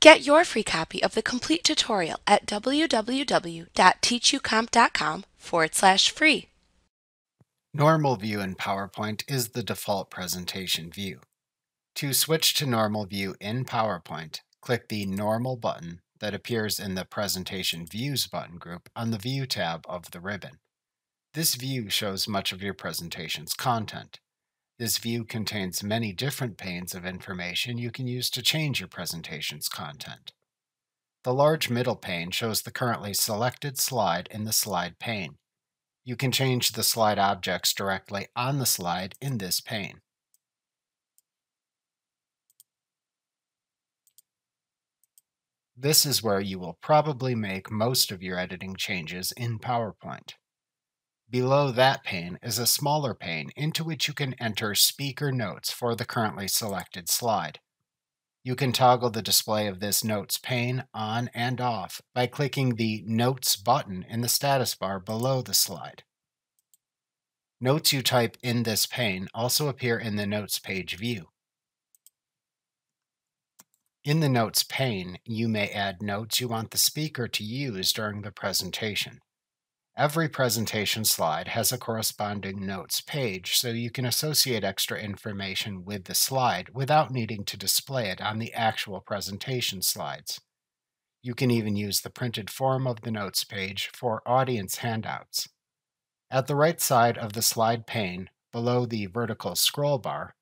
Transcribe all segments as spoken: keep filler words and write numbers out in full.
Get your free copy of the complete tutorial at www.teachucomp.com forward slash free. Normal view in PowerPoint is the default presentation view. To switch to normal view in PowerPoint, click the Normal button that appears in the Presentation Views button group on the View tab of the ribbon. This view shows much of your presentation's content. This view contains many different panes of information you can use to change your presentation's content. The large middle pane shows the currently selected slide in the slide pane. You can change the slide objects directly on the slide in this pane. This is where you will probably make most of your editing changes in PowerPoint. Below that pane is a smaller pane into which you can enter speaker notes for the currently selected slide. You can toggle the display of this notes pane on and off by clicking the Notes button in the status bar below the slide. Notes you type in this pane also appear in the Notes page view. In the Notes pane, you may add notes you want the speaker to use during the presentation. Every presentation slide has a corresponding Notes page, so you can associate extra information with the slide without needing to display it on the actual presentation slides. You can even use the printed form of the Notes page for audience handouts. At the right side of the slide pane, below the vertical scroll bar,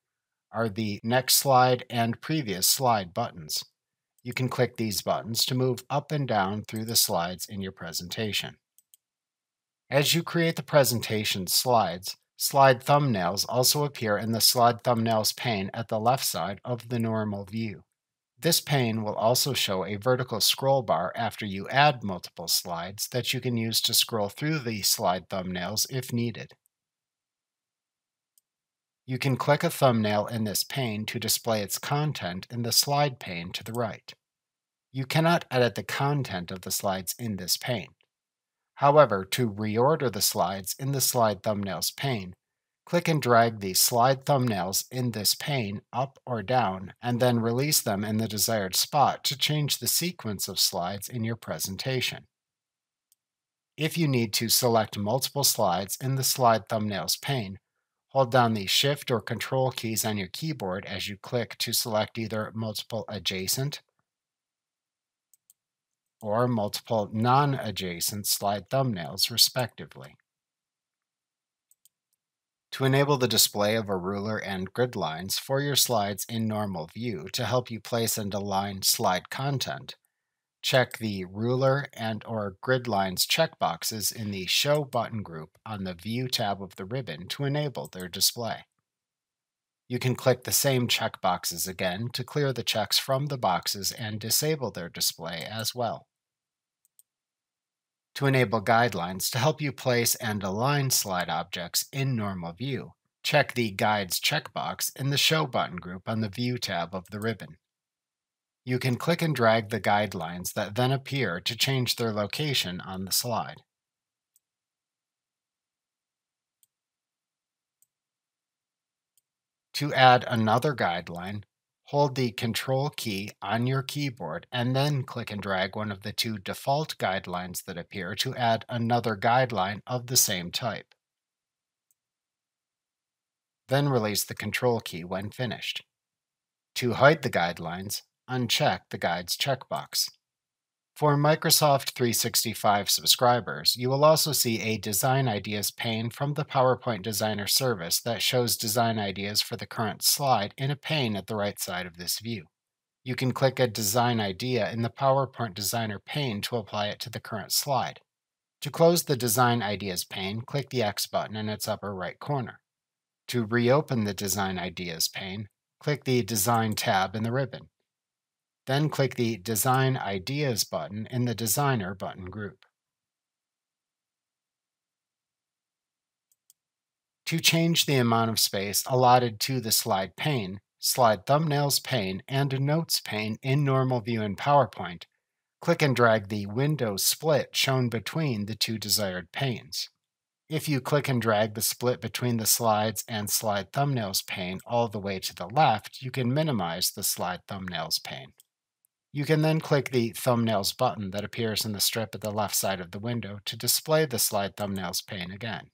are the Next Slide and Previous Slide buttons. You can click these buttons to move up and down through the slides in your presentation. As you create the presentation slides, slide thumbnails also appear in the Slide Thumbnails pane at the left side of the normal view. This pane will also show a vertical scroll bar after you add multiple slides that you can use to scroll through the slide thumbnails if needed. You can click a thumbnail in this pane to display its content in the slide pane to the right. You cannot edit the content of the slides in this pane. However, to reorder the slides in the Slide Thumbnails pane, click and drag the slide thumbnails in this pane up or down, and then release them in the desired spot to change the sequence of slides in your presentation. If you need to select multiple slides in the Slide Thumbnails pane, hold down the Shift or Control keys on your keyboard as you click to select either multiple adjacent or multiple non-adjacent slide thumbnails, respectively. To enable the display of a ruler and grid lines for your slides in normal view to help you place and align slide content, check the Ruler and or Grid Lines checkboxes in the Show button group on the View tab of the ribbon to enable their display. You can click the same checkboxes again to clear the checks from the boxes and disable their display as well. To enable guidelines to help you place and align slide objects in normal view, check the Guides checkbox in the Show button group on the View tab of the ribbon. You can click and drag the guidelines that then appear to change their location on the slide. To add another guideline, hold the Control key on your keyboard and then click and drag one of the two default guidelines that appear to add another guideline of the same type. Then release the Control key when finished. To hide the guidelines, uncheck the Guides checkbox. For Microsoft three sixty-five subscribers, you will also see a Design Ideas pane from the PowerPoint Designer service that shows design ideas for the current slide in a pane at the right side of this view. You can click a design idea in the PowerPoint Designer pane to apply it to the current slide. To close the Design Ideas pane, click the X button in its upper right corner. To reopen the Design Ideas pane, click the Design tab in the ribbon. Then click the Design Ideas button in the Designer button group. To change the amount of space allotted to the slide pane, slide thumbnails pane, and notes pane in normal view in PowerPoint, click and drag the window split shown between the two desired panes. If you click and drag the split between the slides and slide thumbnails pane all the way to the left, you can minimize the slide thumbnails pane. You can then click the Thumbnails button that appears in the strip at the left side of the window to display the slide thumbnails pane again.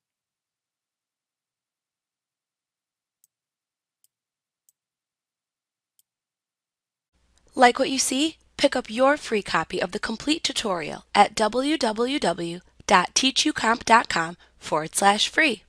Like what you see? Pick up your free copy of the complete tutorial at w w w dot teach u comp dot com forward slash free.